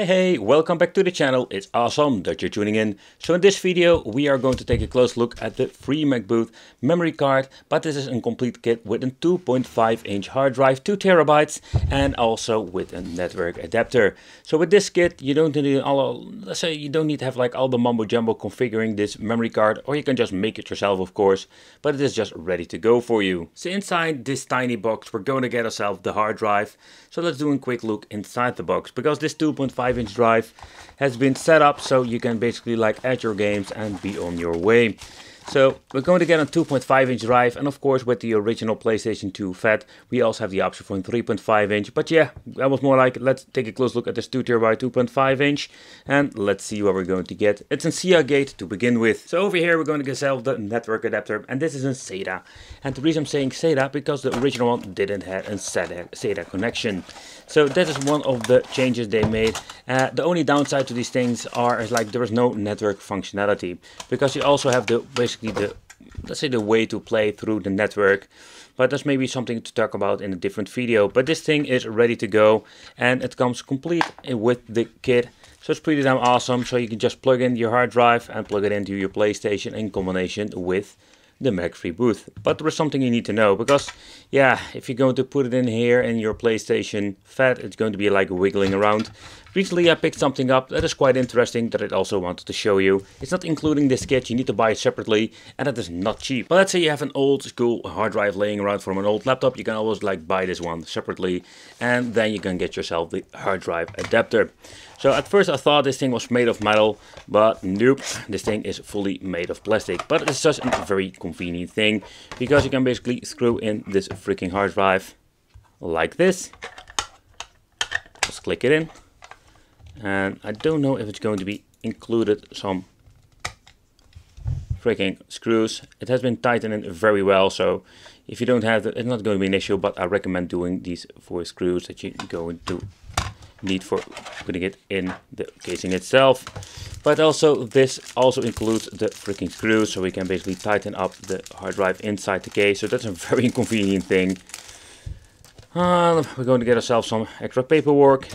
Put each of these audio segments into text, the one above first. Hey, welcome back to the channel. It's awesome that you're tuning in. So in this video, we are going to take a close look at the FreeMCBoot memory card, but this is a complete kit with a 2.5-inch hard drive, 2 terabytes, and also with a network adapter. So with this kit, you don't need to have like all the mumbo jumbo configuring this memory card, or you can just make it yourself, of course, but it is just ready to go for you. So inside this tiny box, we're going to get ourselves the hard drive. So let's do a quick look inside the box, because this 2.5-inch drive has been set up so you can basically like add your games and be on your way. So we're going to get a 2.5-inch drive, and of course with the original PlayStation 2 FAT we also have the option for a 3.5-inch, but yeah, I was more like, let's take a close look at this 2TB 2.5-inch and let's see what we're going to get. It's a Seagate to begin with. So over here we're going to get ourselves the network adapter, and this is a SATA. And the reason I'm saying SATA, because the original one didn't have a SATA connection. So that is one of the changes they made. The only downside to these things is like there is no network functionality, because you also have the basically the way to play through the network, but that's maybe something to talk about in a different video. But this thing is ready to go, and it comes complete with the kit, so it's pretty damn awesome. So you can just plug in your hard drive and plug it into your PlayStation in combination with the FreeMCBoot. But there is something you need to know, because yeah, if you're going to put it in here in your PlayStation FAT, it's going to be like wiggling around. Recently I picked something up that is quite interesting that I also wanted to show you. It's not including this kit, you need to buy it separately, and that is not cheap. But let's say you have an old school hard drive laying around from an old laptop, you can always like buy this one separately, and then you can get yourself the hard drive adapter. So at first I thought this thing was made of metal, but nope, this thing is fully made of plastic. But it's just a very convenient thing, because you can basically screw in this freaking hard drive like this. Just click it in, and I don't know if it's going to be included some freaking screws. It has been tightened in very well, so if you don't have that, it's not going to be an issue, but I recommend doing these 4 screws that you're going to need for putting it in the casing itself. But also this also includes the freaking screws, so we can basically tighten up the hard drive inside the case. So that's a very inconvenient thing. We're going to get ourselves some extra paperwork,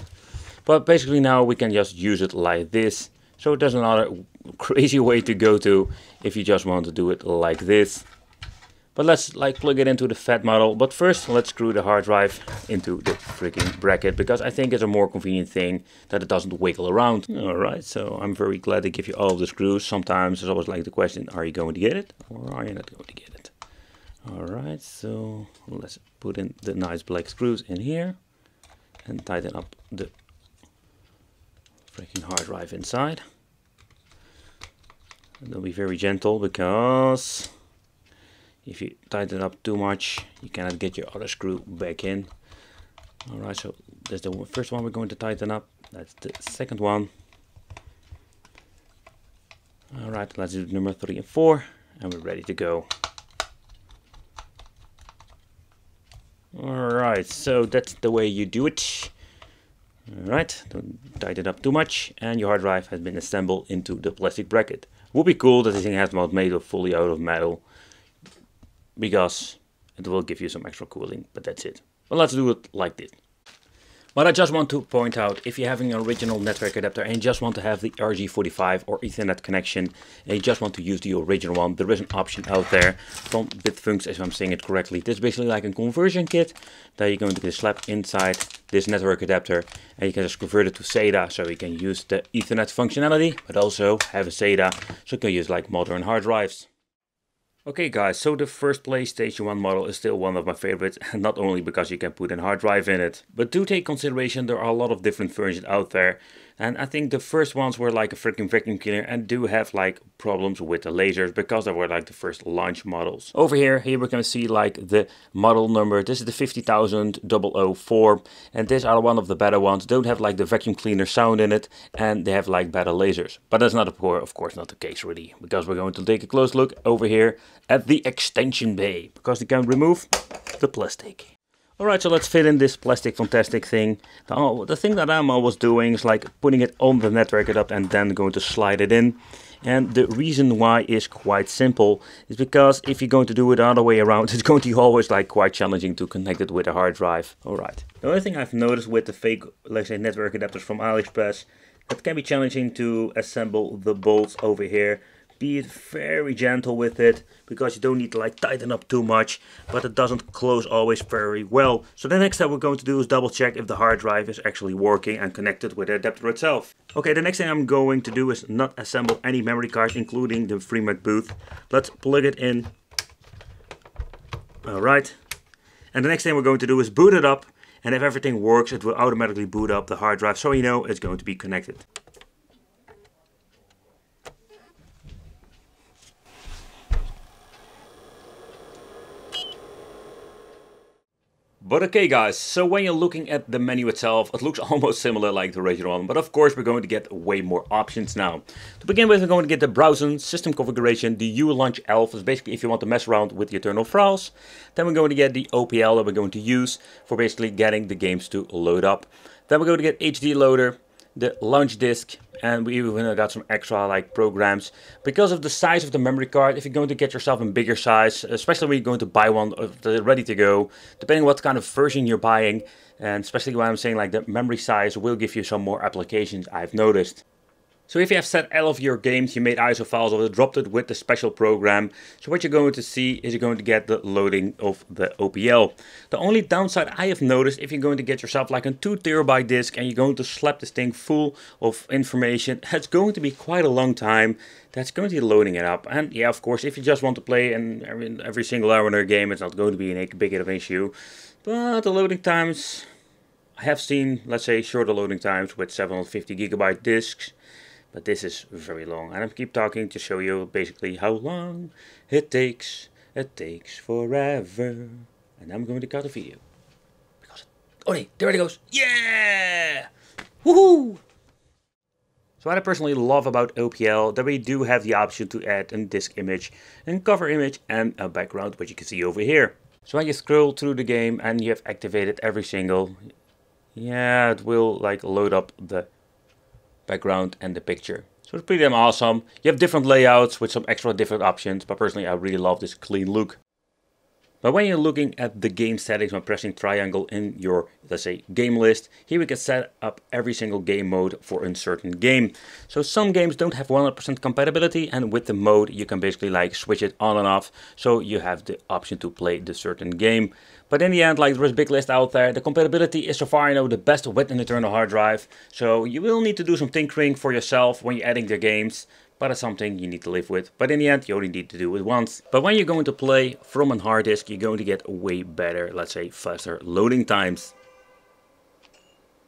but basically now we can just use it like this. So there's another crazy way to go to if you just want to do it like this. But let's like plug it into the FAT model. But first, let's screw the hard drive into the freaking bracket, because I think it's a more convenient thing that it doesn't wiggle around. All right, so I'm very glad they give you all of the screws. Sometimes there's always like the question, are you going to get it or are you not going to get it? All right, so let's put in the nice black screws in here and tighten up the freaking hard drive inside. And they'll be very gentle, because if you tighten it up too much, you cannot get your other screw back in. All right, so that's the first one we're going to tighten up. That's the second one. All right, let's do number 3 and 4, and we're ready to go. All right, so that's the way you do it. All right, don't tighten it up too much, and your hard drive has been assembled into the plastic bracket. Would be cool that this thing has not made of fully out of metal, because it will give you some extra cooling, but that's it. Well, let's do it like this. But I just want to point out, if you're having an original network adapter and you just want to have the RG45 or Ethernet connection, and you just want to use the original one, there is an option out there from Bitfunks, if I'm saying it correctly. This is basically like a conversion kit that you're going to slap inside this network adapter, and you can just convert it to SATA, so you can use the Ethernet functionality, but also have a SATA, so you can use like modern hard drives. Okay guys, so the first PlayStation 1 model is still one of my favorites, and not only because you can put a hard drive in it. But do take consideration, there are a lot of different versions out there, and I think the first ones were like a freaking vacuum cleaner and do have like problems with the lasers, because they were like the first launch models. Over here we can see like the model number. This is the 50004, and these are one of the better ones. Don't have like the vacuum cleaner sound in it, and they have like better lasers. But that's not of course not the case really, because we're going to take a close look over here at the extension bay, because you can remove the plastic. Alright, so let's fit in this plastic fantastic thing. Now, the thing that I'm always doing is like putting it on the network adapter and then going to slide it in. And the reason why is quite simple. It's because if you're going to do it the other way around, it's going to be always like quite challenging to connect it with a hard drive. All right. The other thing I've noticed with the fake, let's say, network adapters from AliExpress, it can be challenging to assemble the bolts over here. Be very gentle with it, because you don't need to like tighten up too much, but it doesn't close always very well. So the next step we're going to do is double check if the hard drive is actually working and connected with the adapter itself. Okay, the next thing I'm going to do is not assemble any memory cards, including the FreeMCBoot. Let's plug it in. All right. And the next thing we're going to do is boot it up, and if everything works, it will automatically boot up the hard drive, so you know it's going to be connected. But okay guys, so when you're looking at the menu itself, it looks almost similar like the original one, but of course we're going to get way more options now. To begin with, we're going to get the browser, system configuration, the U Launch Elf, is basically if you want to mess around with the internal files. Then we're going to get the OPL that we're going to use for basically getting the games to load up. Then we're going to get HD Loader, the launch disk, and we even got some extra like programs. Because of the size of the memory card, if you're going to get yourself a bigger size, especially when you're going to buy one ready to go, depending what kind of version you're buying, and especially when I'm saying like the memory size will give you some more applications, I've noticed. So if you have set all of your games, you made ISO files or dropped it with the special program, so what you're going to see is you're going to get the loading of the OPL. The only downside I have noticed, if you're going to get yourself like a 2 terabyte disk and you're going to slap this thing full of information, it's going to be quite a long time that's going to be loading it up. And yeah, of course, if you just want to play and every single hour in a game, it's not going to be a big of an issue. But the loading times, I have seen, let's say, shorter loading times with 750 gigabyte disks. But this is very long, and I keep talking to show you basically how long it takes forever. And I'm going to cut the video. Because, oh nee, there it goes, yeah! Woohoo! So what I personally love about OPL, that we do have the option to add a disk image, a cover image, and a background, which you can see over here. So when you scroll through the game and you have activated every single, yeah, it will like load up the background and the picture. So it's pretty damn awesome. You have different layouts with some extra different options, but personally I really love this clean look. But when you're looking at the game settings, when pressing triangle in your, let's say, game list, here we can set up every single game mode for a certain game. So some games don't have 100% compatibility, and with the mode you can basically like switch it on and off, so you have the option to play the certain game. But in the end, like there is a big list out there, the compatibility is so far, you know, the best with an internal hard drive. So you will need to do some tinkering for yourself when you're adding the games. But it's something you need to live with. But in the end, you only need to do it once. But when you're going to play from a hard disk, you're going to get way better, let's say, faster loading times.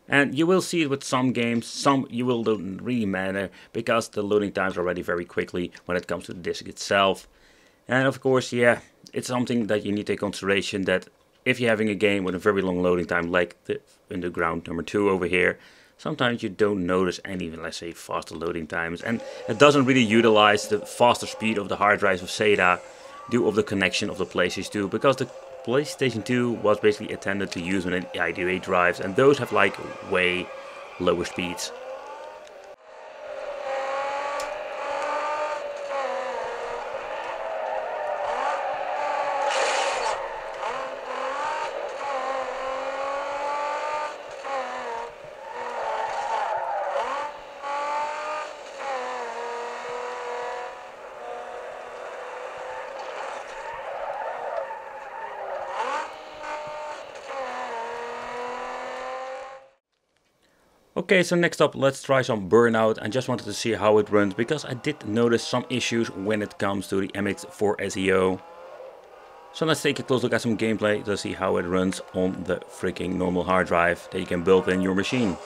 And you will see it with some games, some you will don't really matter, because the loading times are already very quickly when it comes to the disk itself. And of course, yeah, it's something that you need to take into consideration that if you're having a game with a very long loading time, like the Underground #2 over here, sometimes you don't notice any, let's say, faster loading times, and it doesn't really utilize the faster speed of the hard drives of SATA due of the connection of the PlayStation 2, because the PlayStation 2 was basically intended to use with IDE drives, and those have like way lower speeds. Okay, so next up, let's try some Burnout. I just wanted to see how it runs, because I did notice some issues when it comes to the MX4 SEO. So let's take a close look at some gameplay to see how it runs on the freaking normal hard drive that you can build in your machine.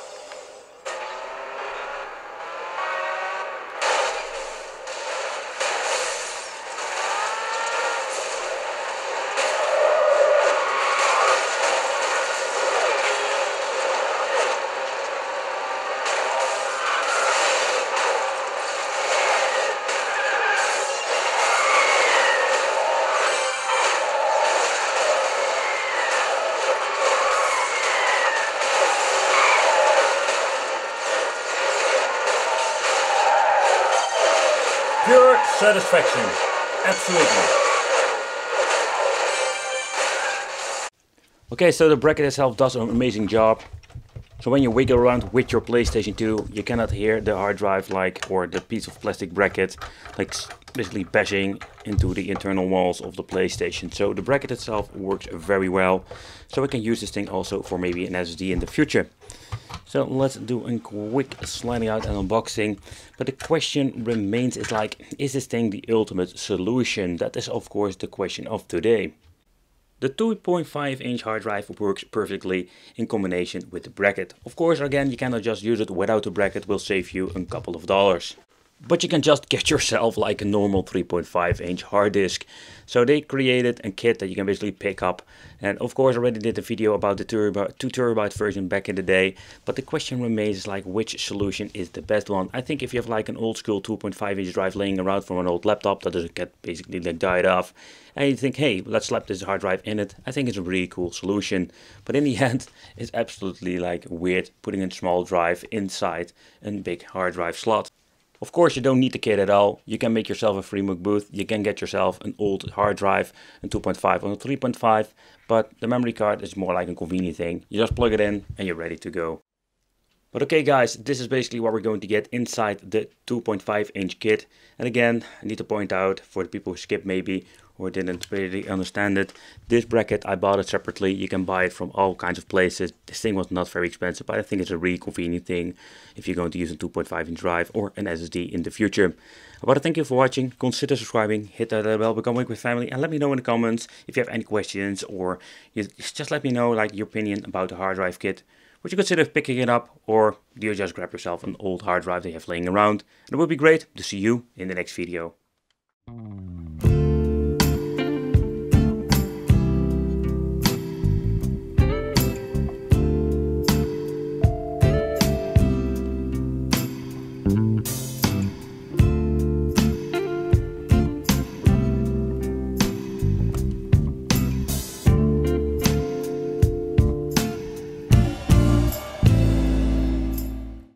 Satisfaction, absolutely. Okay, so the bracket itself does an amazing job. So when you wiggle around with your PlayStation 2, you cannot hear the hard drive or the piece of plastic bracket basically bashing into the internal walls of the PlayStation. So the bracket itself works very well. So we can use this thing also for maybe an SSD in the future. So let's do a quick sliding out and unboxing. But the question remains is is this thing the ultimate solution? That is of course the question of today. The 2.5-inch hard drive works perfectly in combination with the bracket. Of course, again, you cannot just use it without the bracket, will save you a couple of dollars. But you can just get yourself a normal 3.5-inch hard disk. So they created a kit that you can basically pick up. And of course, I already did a video about the 2TB version back in the day. But the question remains is which solution is the best one? I think if you have an old school 2.5-inch drive laying around from an old laptop that doesn't get basically died off, and you think, hey, let's slap this hard drive in it, I think it's a really cool solution. But in the end, it's absolutely weird putting a small drive inside a big hard drive slot. Of course, you don't need the kit at all. You can make yourself a FreeMCBoot. You can get yourself an old hard drive, a 2.5 or a 3.5, but the memory card is more a convenient thing. You just plug it in and you're ready to go. But okay guys, this is basically what we're going to get inside the 2.5-inch kit. And again, I need to point out for the people who skipped maybe or didn't really understand it, this bracket, I bought it separately. You can buy it from all kinds of places. This thing was not very expensive, but I think it's a really convenient thing if you're going to use a 2.5-inch drive or an SSD in the future. I want to thank you for watching. Consider subscribing, hit that bell, become a with family, and let me know in the comments if you have any questions, or just let me know your opinion about the hard drive kit. Would you consider picking it up, or do you just grab yourself an old hard drive they have laying around? And it would be great to see you in the next video.